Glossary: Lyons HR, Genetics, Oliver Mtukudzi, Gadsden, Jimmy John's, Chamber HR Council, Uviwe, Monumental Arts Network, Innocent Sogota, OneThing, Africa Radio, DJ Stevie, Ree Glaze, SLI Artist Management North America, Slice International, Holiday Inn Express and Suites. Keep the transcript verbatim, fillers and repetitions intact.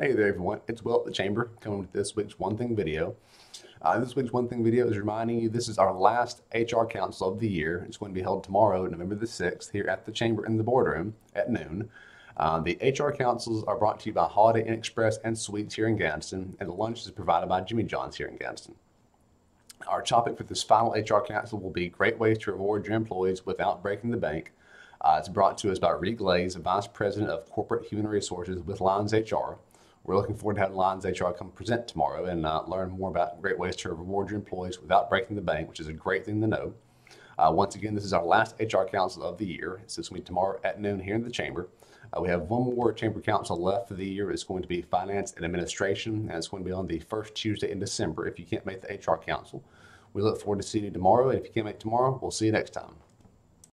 Hey there everyone, it's Will at the Chamber coming with this week's One Thing video. Uh, this week's One Thing video is reminding you this is our last H R Council of the year. It's going to be held tomorrow, November the sixth, here at the Chamber in the boardroom at noon. Uh, the H R Councils are brought to you by Holiday Inn Express and Suites here in Gadsden, and the lunch is provided by Jimmy John's here in Gadsden. Our topic for this final H R Council will be great ways to reward your employees without breaking the bank. Uh, it's brought to us by Ree Glaze, Vice President of Corporate Human Resources with Lyons H R. We're looking forward to having Lyons H R come present tomorrow and uh, learn more about great ways to reward your employees without breaking the bank, which is a great thing to know. Uh, once again, this is our last H R Council of the year. It's going to be tomorrow at noon here in the Chamber. Uh, we have one more Chamber Council left for the year. It's going to be Finance and Administration, and it's going to be on the first Tuesday in December if you can't make the H R Council. We look forward to seeing you tomorrow, and if you can't make it tomorrow, we'll see you next time.